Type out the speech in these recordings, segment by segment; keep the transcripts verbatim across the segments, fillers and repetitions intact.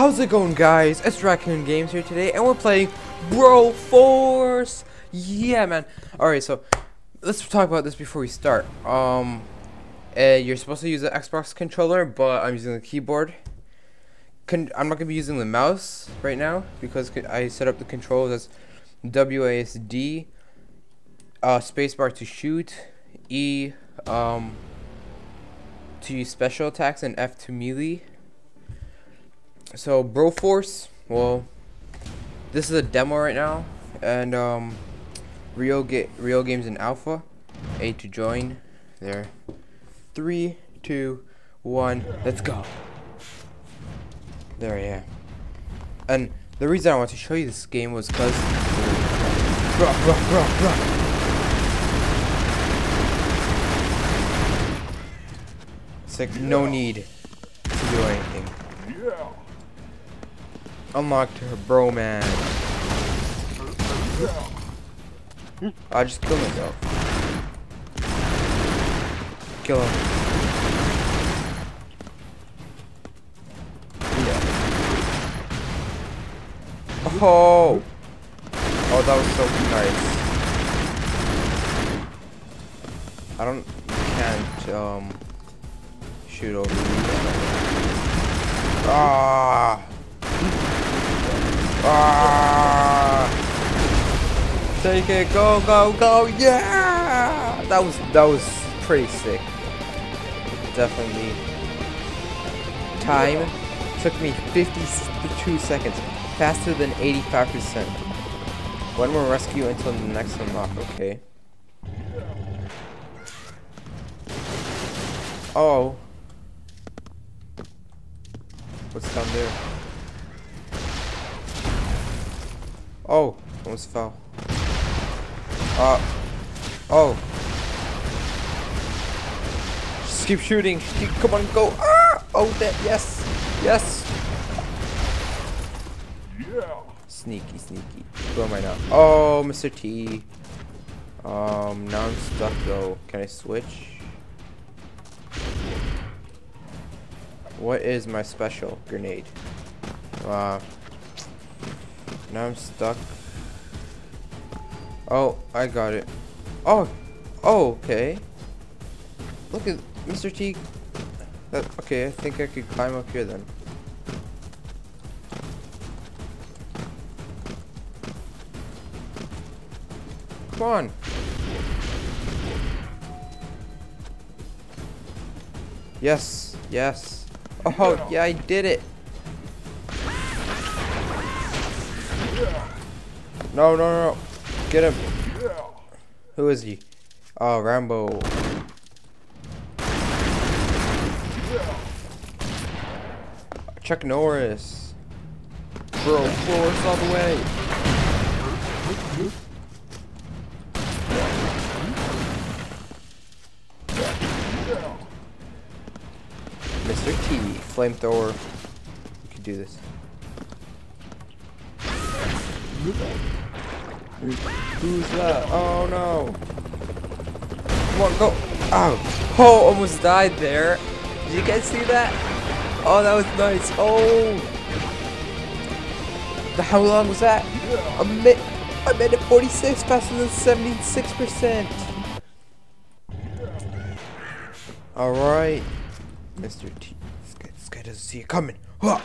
How's it going, guys? It's Raccoon Games here today, and we're playing Broforce. Yeah, man. Alright, so let's talk about this before we start. Um, uh, you're supposed to use the Xbox controller, but I'm using the keyboard. Con I'm not gonna be using the mouse right now because I set up the controls as W A S D, uh, spacebar to shoot, E um, to use special attacks, and F to melee. So Broforce, well, this is a demo right now, and um, real get real games in alpha. A to join. There. Three, two, one. Let's go. There, yeah. And the reason I want to show you this game was because. Bruh, bruh, bruh, bruh. It's like no need to do anything. Yeah. Unlocked her bro, man. I just killed myself. Kill him. Yeah. Oh! Oh, that was so nice. I don't... can't, um... shoot over you. Ah! Ah! Take it, go, go, go! Yeah! That was that was pretty sick. Definitely. Time took me fifty-two seconds, faster than eighty-five percent. One more rescue until the next unlock. Okay. Oh. What's down there? Oh, almost fell. Uh, oh. Just keep shooting. Just keep, come on, go. Ah! Oh, that, yes. Yes. Yeah. Sneaky, sneaky. Who am I now? Oh, Mister T. Um, now I'm stuck, though. Can I switch? What is my special grenade? Uh... Now I'm stuck. Oh, I got it. Oh, oh, okay. Look at Mister T. That, okay, I think I could climb up here then. Come on. Yes, yes. Oh, yeah, I did it. No, no, no, get him. Who is he? Oh, Rambo. Chuck Norris. Broforce all the way. Mister T, flamethrower. You can do this. Who's that? Oh no! Come on, go! Ow! Oh, almost died there. Did you guys see that? Oh, that was nice. Oh! The, how long was that? A minute. A minute forty-six, faster than seventy-six percent. All right, Mister T. This guy, this guy doesn't see it coming. Huh.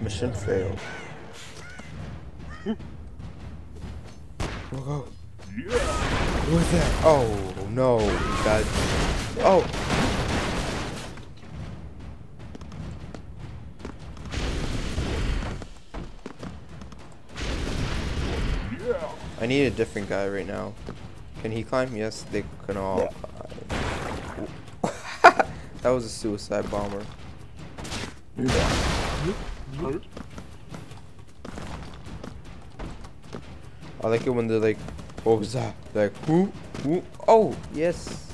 Mission failed. We'll go. Who is that? Oh no, God. Oh. I need a different guy right now. Can he climb? Yes, they can all climb. That was a suicide bomber. I like it when they're like, what was that? Like, who? Who? Oh, yes.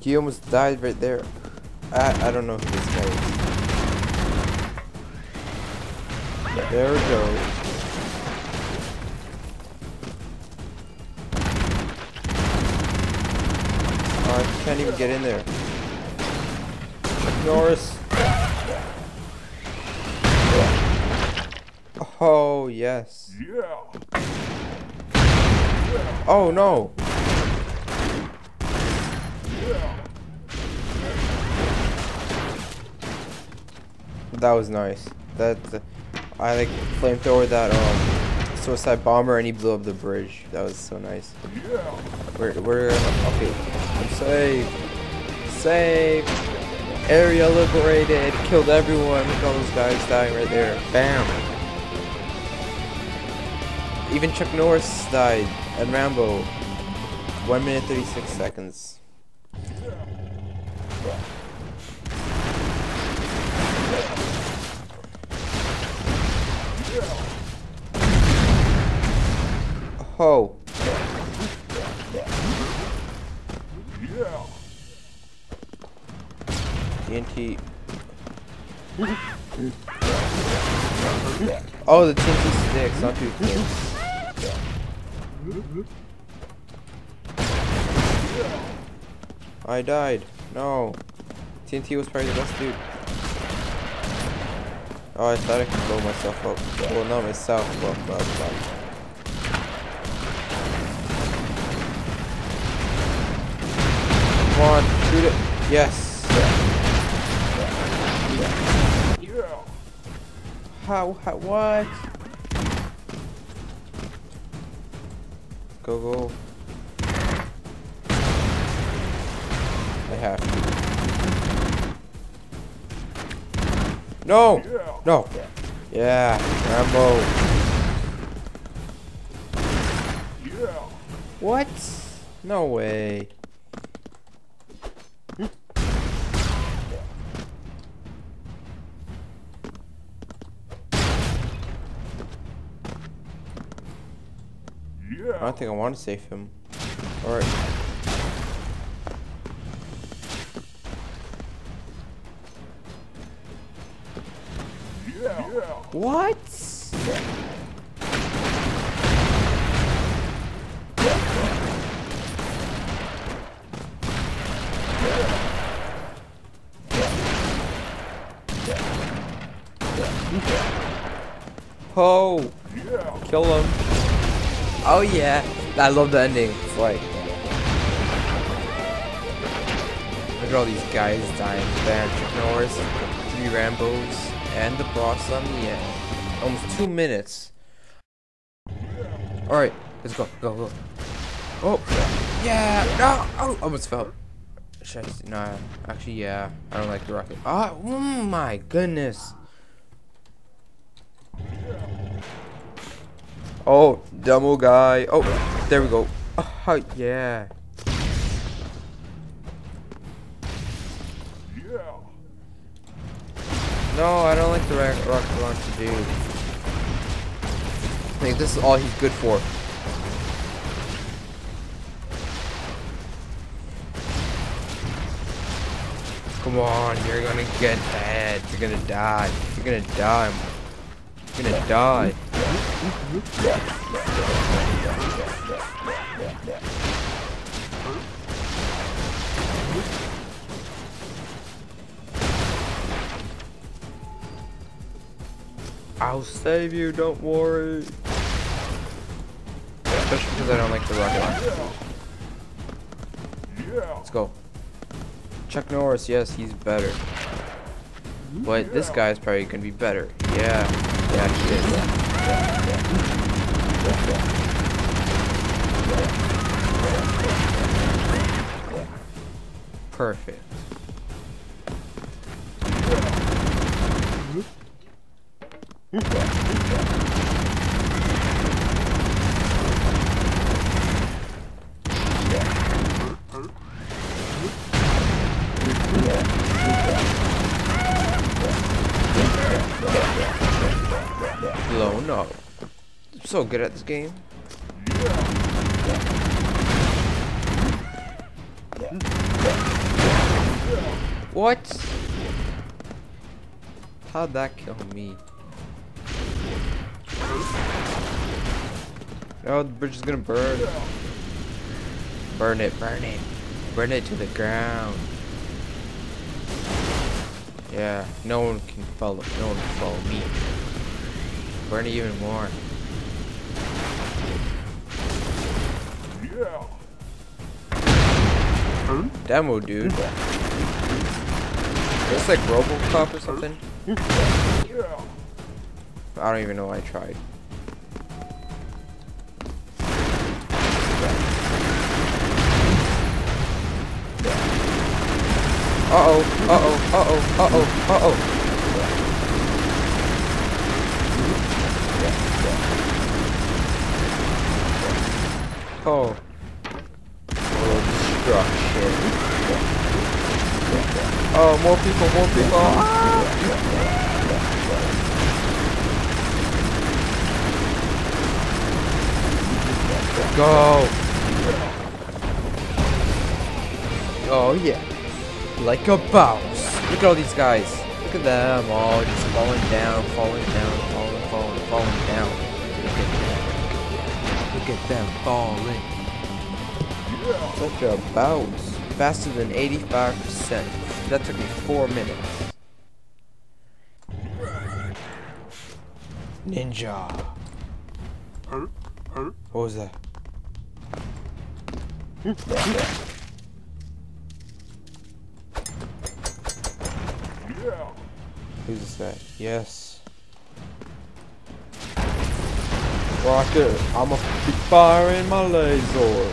He almost died right there. I, I don't know who this guy is. There it goes. Oh, I can't even get in there. Chuck Norris. Oh, yes. Oh, no. That was nice. That uh, I like flamethrower that um suicide bomber, and he blew up the bridge. That was so nice. We're we're okay. I'm safe. Safe. Area liberated. Killed everyone. Look at all those guys dying right there. Bam. Even Chuck Norris died. And Rambo. One minute thirty-six seconds. Oh. T N T. Oh, the T N T sticks, not too close. I died. No. T N T was probably the best dude. Oh, I thought I could blow myself up. Well, not myself, but my body. Come on, shoot it. Yes. How, how, what? Go, go. I have to. No! No! Yeah, Rambo. What? No way. I don't think I want to save him. Alright. Yeah. What? Oh! Kill him. Oh yeah, I love the ending. It's like, look at all these guys dying. Bam, Chuck Norris, three Rambos, and the boss on the end. Almost two minutes. All right, let's go, go, go. Oh, yeah, no, oh, almost fell. Should I just, nah, actually, yeah, I don't like the rocket. Oh, oh my goodness. Oh, demo guy. Oh, there we go. Oh, yeah. Yeah. No, I don't like the rocket launcher, dude. I think this is all he's good for. Come on, you're gonna get dead. You're gonna die. You're gonna die. You're gonna die. I'll save you, don't worry. Especially because I don't like the rocket launcher. Let's go. Chuck Norris, yes, he's better. But this guy's probably gonna be better. Yeah, yeah, he is. Yeah. Perfect. Blown up. I'm so good at this game. What? How'd that kill me? Oh, the bridge is gonna burn. Burn it, burn it. Burn it to the ground. Yeah, no one can follow, no one can follow me. Burn it even more. Yeah. Demo, dude. It's like Robocop or something. I don't even know why I tried. Uh-oh, uh-oh, uh-oh, uh-oh, uh-oh. Oh. Oh, more people, more people. Ah! Go. Oh yeah. Like a bounce. Look at all these guys. Look at them all just falling down, falling down, falling, falling, falling down. Look at them. Look at them falling. Such a bounce. Faster than eighty-five percent. That took me four minutes. Ninja. What was that? Who's this guy? Yes. Rocket. I'ma be firing my laser.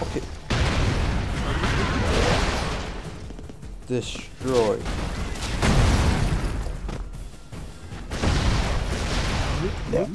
Okay. Destroy. Yeah.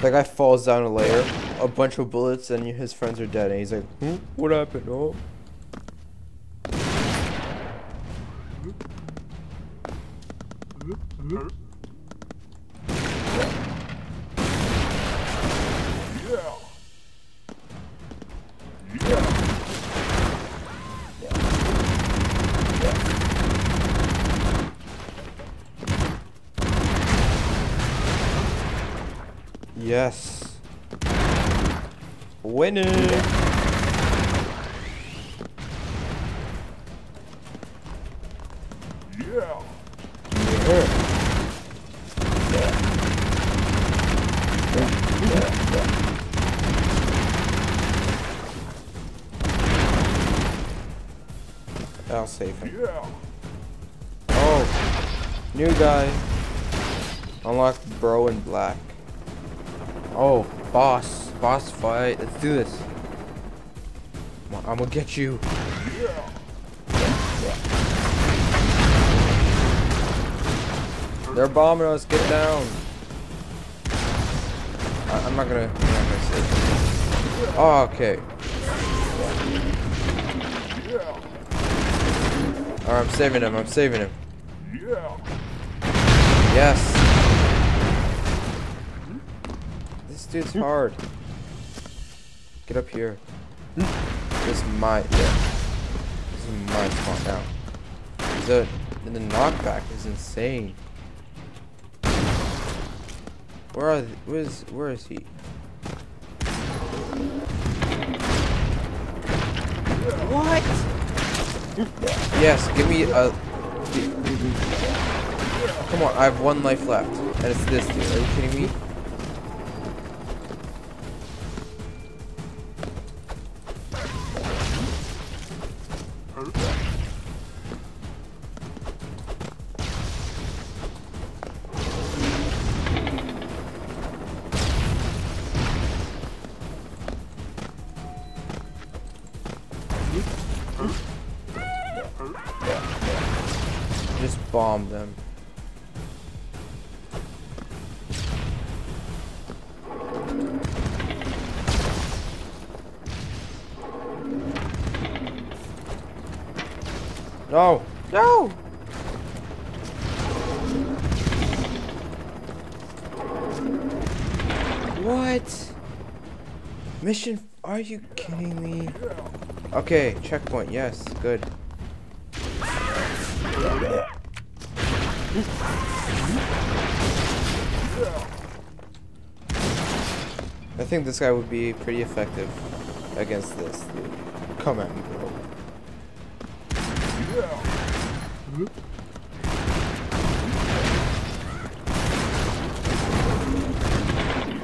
That guy falls down a layer, a bunch of bullets, and his friends are dead, and he's like, hmm? What happened? Oh. Yes. Winner. Yeah. I'll save him. Oh, new guy. Unlock Bro in Black. Oh, boss, boss fight. Let's do this. On, I'm gonna get you. Yeah. They're bombing us. Get down. I, I'm not gonna. I'm not gonna save them. Oh, okay. Alright, I'm saving him. I'm saving him. Yes. Dude's hard. Get up here. This is my yeah. This is my spot now. The the knockback is insane. Where are the, where is where is he? What? Yes, give me a. Come on, I have one life left, and it's this dude. Are you kidding me? bomb them. No! No! What? Mission? Are you kidding me? Okay, checkpoint. Yes, good. I think this guy would be pretty effective against this. Come at me, bro.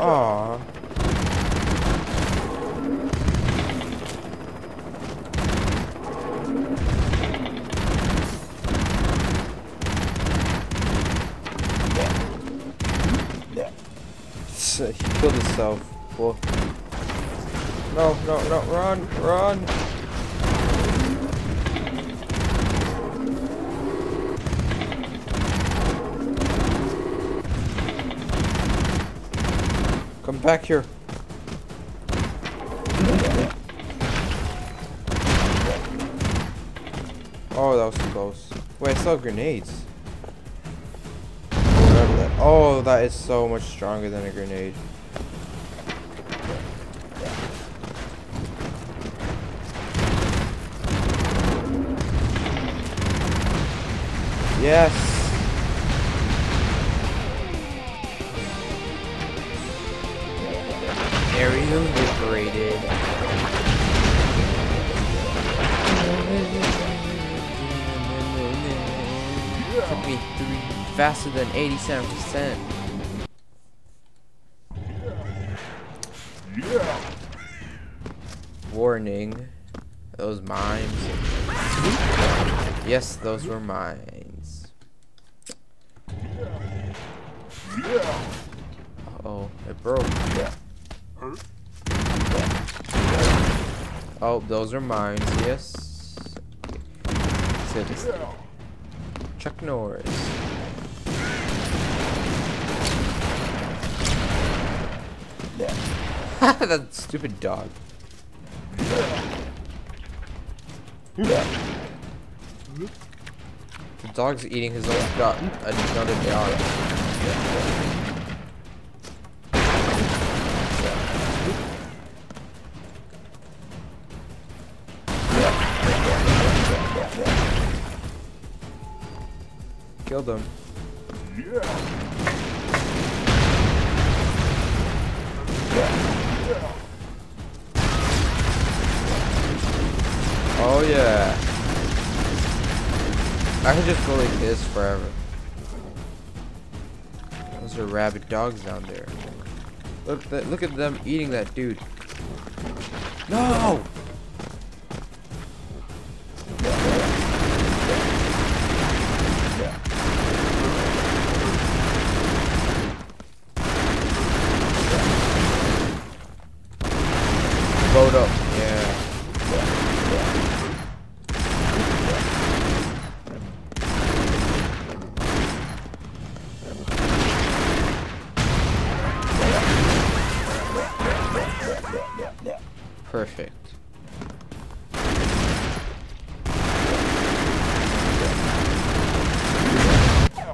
Aww. He killed himself. Whoa. No, no, no, run, run. Come back here. Oh, that was close. Wait, I saw grenades. That. Oh, that is so much stronger than a grenade. Yes. Area liberated. Took me three faster than eighty-seven percent. Warning, those mines. Yes, those were mines. Uh-oh, it broke. Oh, those are mines, yes. Citizen. Chuck Norris. That stupid dog. The dog's eating his own dog. Another dog. Kill them. Yeah. Oh yeah. I could just go like this forever. Those are rabid dogs down there. Look that look at them eating that dude. No! Load up, yeah. Perfect.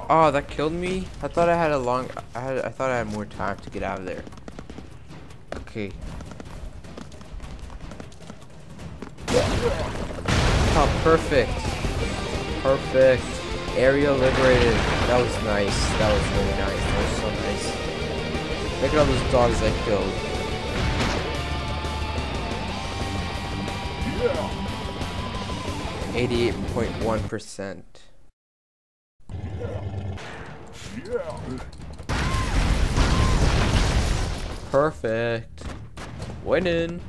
Oh, that killed me. I thought I had a long. I had. I thought I had more time to get out of there. Okay. Oh, perfect. Perfect. Area liberated. That was nice. That was really nice. That was so nice. Look at all those dogs I killed. eighty-eight point one percent. Perfect. Winning.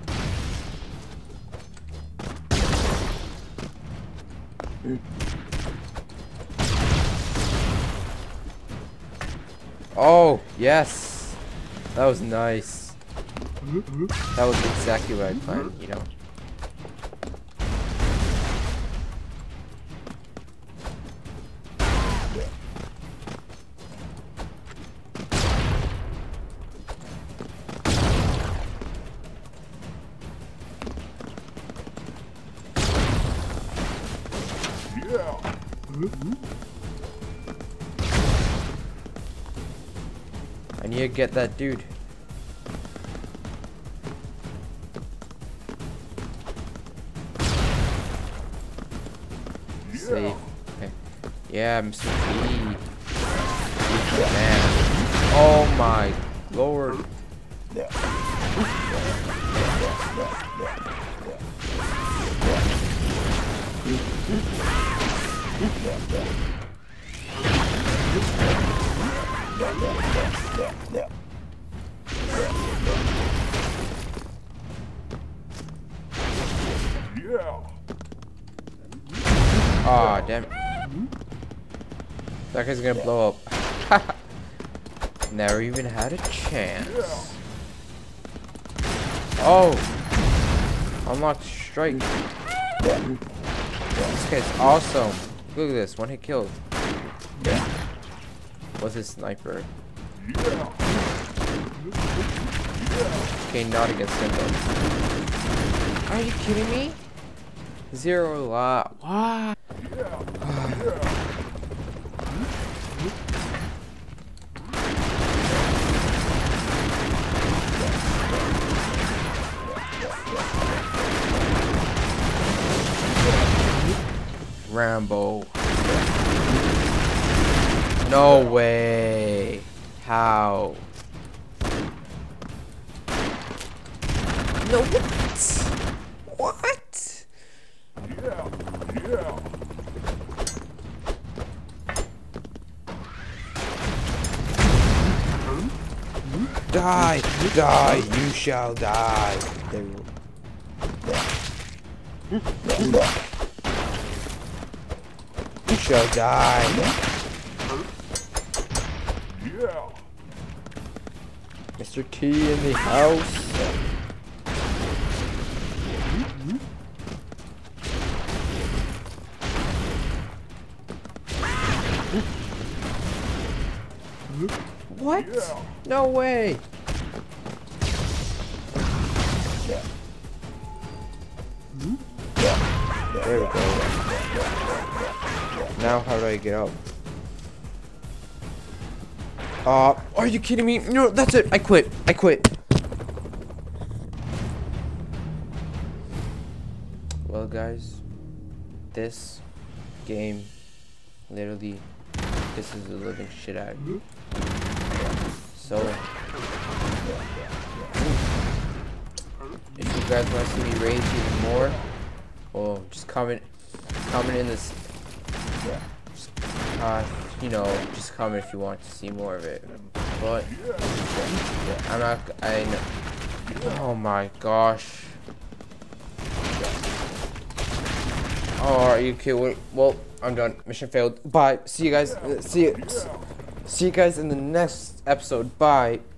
Oh, yes. That was nice. That was exactly what I planned, you know. I need to get that dude. Yeah. Safe. Okay. Yeah, Mister T. Man. Oh my lord. Yeah. Ah, damn it. That guy's gonna blow up. Never even had a chance. Oh! Unlocked strike. This guy's awesome. Look at this, one hit killed. What's his sniper? Okay, not against him though. Are you kidding me? Zero lot. Wow. Rambo. No way. How? No, what? What? Yeah, yeah. Die, die, you shall die. There you go. You shall die. Yeah. Mister T in the house. Mm-hmm. What? Yeah. No way. Yeah. Yeah. There we go. Now how do I get up? Uh, are you kidding me? No, that's it. I quit. I quit. Well, guys, this game literally pisses the living shit out of me. So, if you guys want to see me rage even more, well, just comment, comment in this. Yeah. Uh, you know, just comment if you want to see more of it. But yeah, I'm not. I know. Oh my gosh. Oh, are you kidding? Well, I'm done. Mission failed. Bye. See you guys. See you. See you guys in the next episode. Bye.